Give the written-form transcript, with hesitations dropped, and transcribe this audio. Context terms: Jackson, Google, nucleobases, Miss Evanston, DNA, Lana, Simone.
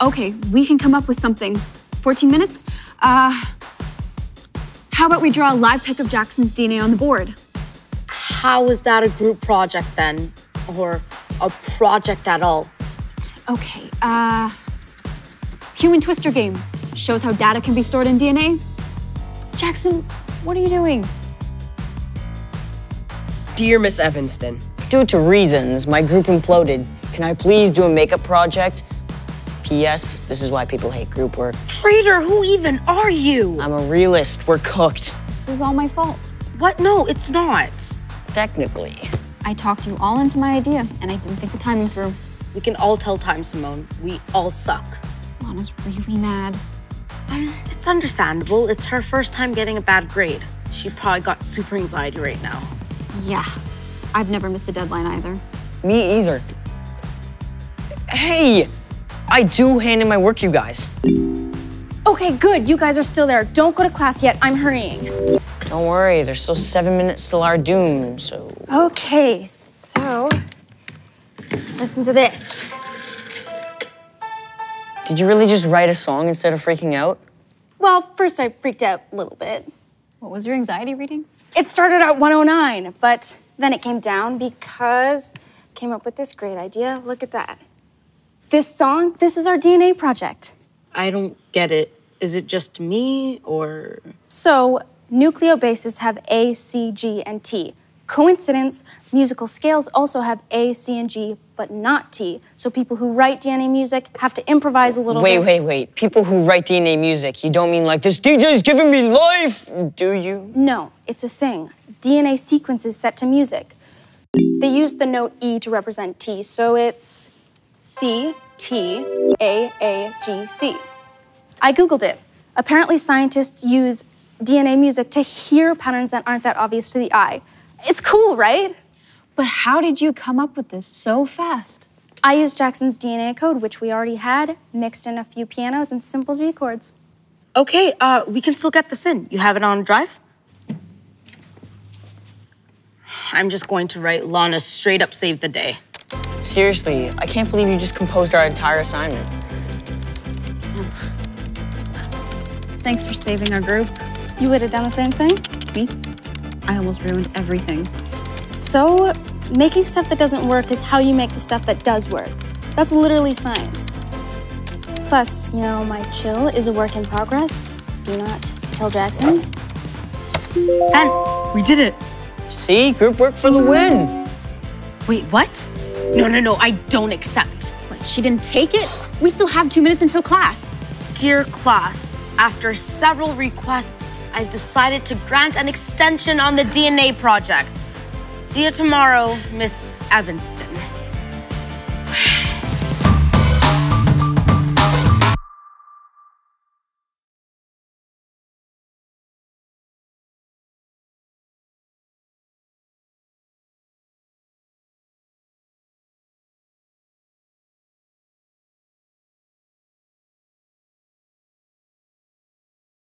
Okay, we can come up with something. 14 minutes? How about we draw a live pic of Jackson's DNA on the board? How is that a group project then? Or a project at all? Okay, Human Twister game. Shows how data can be stored in DNA. Jackson, what are you doing? Dear Miss Evanston, due to reasons, my group imploded. Can I please do a makeup project? P.S. This is why people hate group work. Traitor, who even are you? I'm a realist. We're cooked. This is all my fault. What? No, it's not. Technically. I talked you all into my idea, and I didn't think the timing through. We can all tell time, Simone. We all suck. Lana's really mad. It's understandable. It's her first time getting a bad grade. She probably got super anxiety right now. Yeah. I've never missed a deadline either. Me either. Hey! I do hand in my work, you guys. Okay, good. You guys are still there. Don't go to class yet. I'm hurrying. Don't worry. There's still 7 minutes till our doom, so... Okay, so... Listen to this. Did you really just write a song instead of freaking out? Well, first I freaked out a little bit. What was your anxiety reading? It started at 109, but then it came down because I came up with this great idea. Look at that. This song, this is our DNA project. I don't get it. Is it just me, or...? So, nucleobases have A, C, G, and T. Coincidence, musical scales also have A, C, and G, but not T. So people who write DNA music have to improvise a little bit. Wait. People who write DNA music, you don't mean like, this DJ's giving me life, do you? No, it's a thing. DNA sequences set to music. They use the note E to represent T, so it's... C-T-A-A-G-C. I Googled it. Apparently scientists use DNA music to hear patterns that aren't that obvious to the eye. It's cool, right? But how did you come up with this so fast? I used Jackson's DNA code, which we already had, mixed in a few pianos and simple G chords. Okay, we can still get this in. You have it on drive? I'm just going to write Lana straight up save the day. Seriously, I can't believe you just composed our entire assignment. Thanks for saving our group. You would have done the same thing? Me? I almost ruined everything. So, making stuff that doesn't work is how you make the stuff that does work. That's literally science. Plus, you know, my chill is a work in progress. Do not tell Jackson. Sent. We did it. See? Group work for the win. Wait, what? No, I don't accept. What, she didn't take it? We still have 2 minutes until class. Dear class, after several requests, I've decided to grant an extension on the DNA project. See you tomorrow, Miss Evanston.